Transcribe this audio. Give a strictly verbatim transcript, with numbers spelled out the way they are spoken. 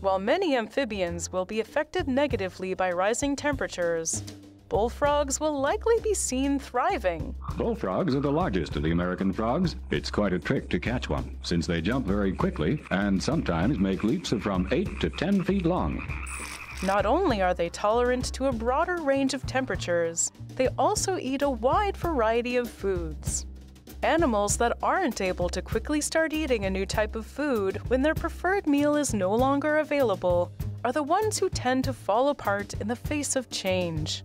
While many amphibians will be affected negatively by rising temperatures, bullfrogs will likely be seen thriving. Bullfrogs are the largest of the American frogs. It's quite a trick to catch one, since they jump very quickly and sometimes make leaps of from eight to ten feet long. Not only are they tolerant to a broader range of temperatures, they also eat a wide variety of foods. Animals that aren't able to quickly start eating a new type of food when their preferred meal is no longer available are the ones who tend to fall apart in the face of change.